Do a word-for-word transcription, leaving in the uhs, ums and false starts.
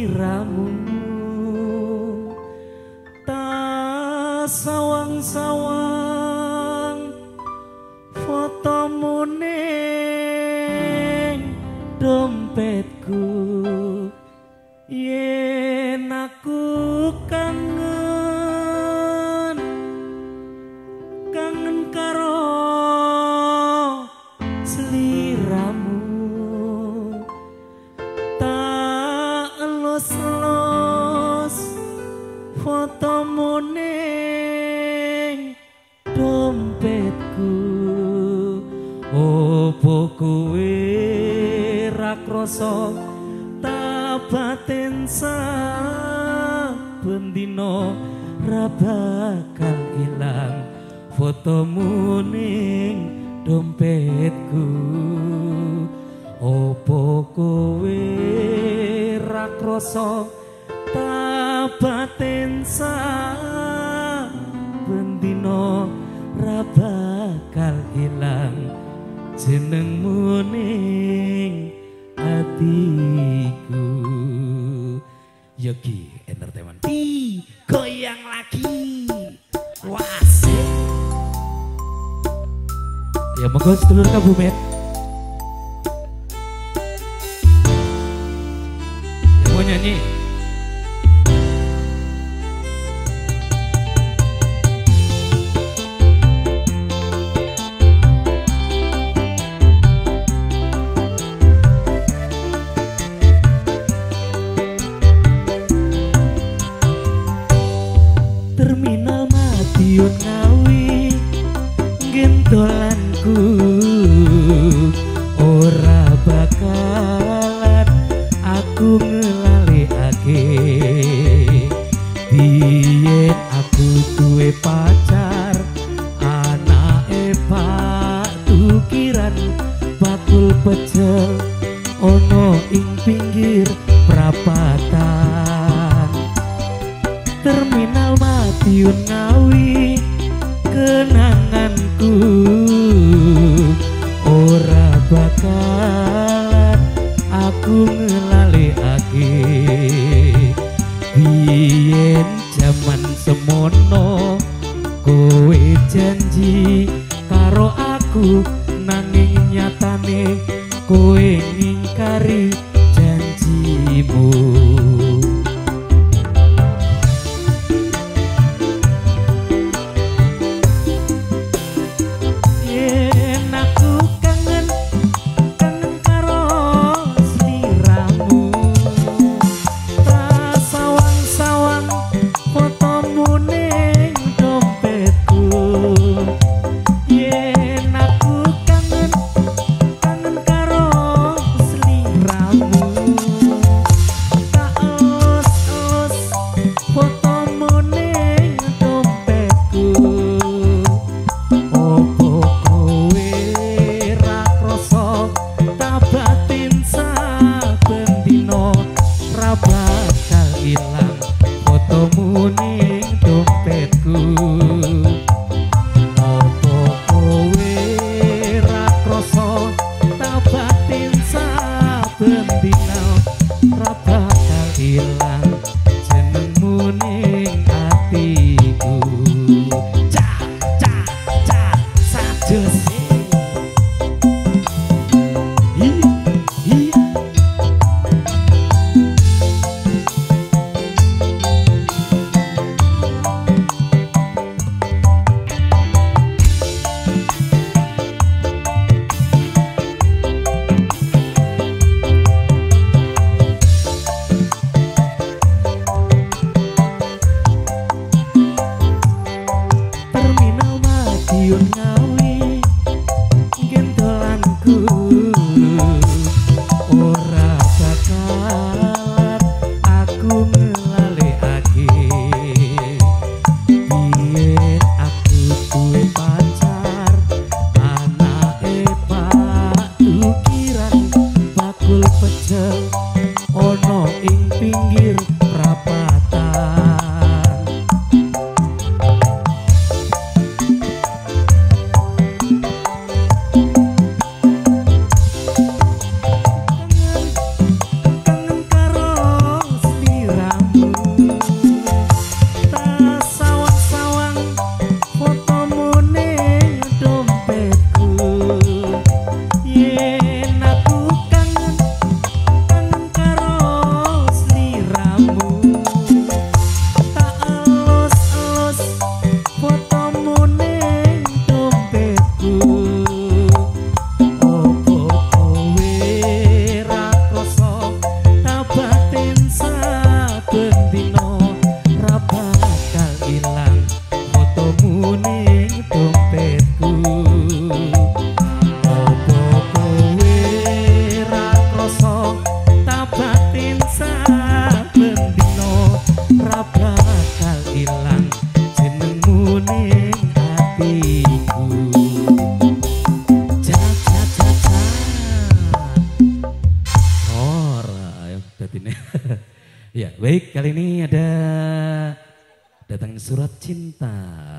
siramu, tak sawang-sawang fotomu ning dompetku, yen aku kangen kangen karo seliramu, tak elus-elus fotomu ning dompetku. Opo kowe ra krasa batin saben dina ra bakal ilang fotomu ning dompetku. Opo kowe ra krasa ta batin saben dina ra bakal ilang jenengmu ning hatiku. Yogi Entertainment, di goyang lagi. Wasik. Ya monggo sedulur kabumet. Yang mau nyanyi Terminal Madiun Ngawi, gentolanku ora bakalan aku ngelalekake. Biyen aku duwe pacar, anake Pak Tukiran, bakul pecel ono ing pinggir perapatan. Terminal Madiun Ngawi kenanganku ora bakalan aku ngelalekake. Biyen jaman semono kowe janji karo aku, nanging nyatane kowe ngingkari janjimu. Din. Ya, baik, kali ini ada datang surat cinta.